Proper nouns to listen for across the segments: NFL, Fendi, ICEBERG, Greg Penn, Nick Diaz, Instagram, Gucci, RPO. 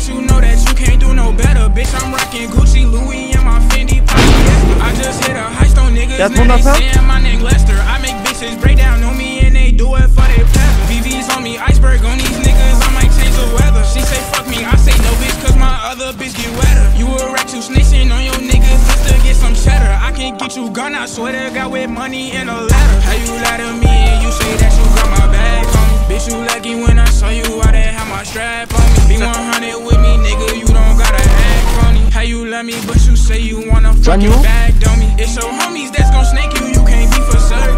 but you know that you can't do no better. Bitch, I'm rocking Gucci, Louis, and my Fendi pocket. I just hit a heist on niggas, and they saying my name Lester. I make bitches break down on me, and they do it for their pleasure. VV's on me, iceberg on these niggas, I might change the weather. She say fuck me, I say no bitch, cause my other bitch get wetter. You a rat, you snitching on your niggas just to get some cheddar. I can't get you gun, I swear to God, with money and a ladder. How you lie to me, and you say that you got my bag on me. Bitch, you lucky when I saw you out there, have my strap on me. Be 100 with me, nigga, you don't gotta act funny. How you love me, but you say you wanna fucking bag, don't me. It's your homies that's gon' snake you, you can't be for certain.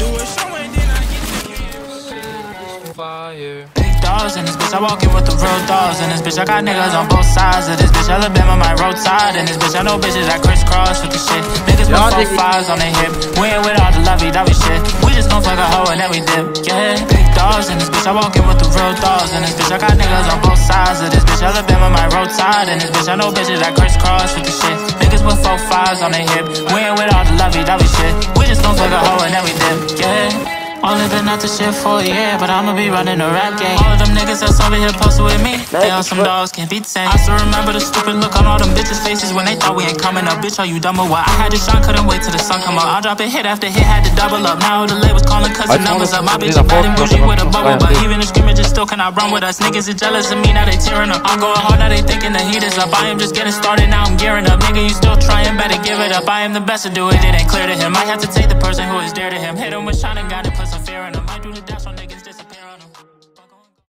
Do a show and then I get the fire. Big dogs in this bitch, I walk in with the real dogs in this bitch. I got niggas on both sides of this bitch. Alabama, my roadside in this bitch. I know bitches that crisscross with the shit. Niggas with 4-5s on their hip. We ain't with all the lovey-dovey shit. We just gon' fuck a hoe and then we dip, yeah. Dogs in this bitch, I walk in with the real dogs in this bitch. I got niggas on both sides of this bitch. Alabama, my roadside in this bitch. I know bitches that crisscross with the shit. Niggas with 4-5s on their hip. We ain't with all the lovey-dovey shit. We just gon' fuck a hoe and then we dip, yeah. Only been out to shit for a year, but I'ma be running a rap game. All of them niggas that's over here posted with me, they on some dogs, can't be tame. I still remember the stupid look on all them bitches' faces when they thought we ain't coming up. Bitch, are you dumb or what? I had this shot, couldn't wait till the sun come up. I'll drop a hit after hit, had to double up. Now the labels calling cause the numbers up. My bitch is bad and bougie with a bubble, but even the scrimmages still cannot run with us. Niggas is jealous of me, now they tearing up. I'm going hard, now they thinking the heat is up. I am just getting started, now I'm gearing up. Nigga, you still trying, better give it up. I am the best to do it, it ain't clear to him. I have to take the person who is dear to him. Hit him with shine and got it, plus I'm fearing him. I do the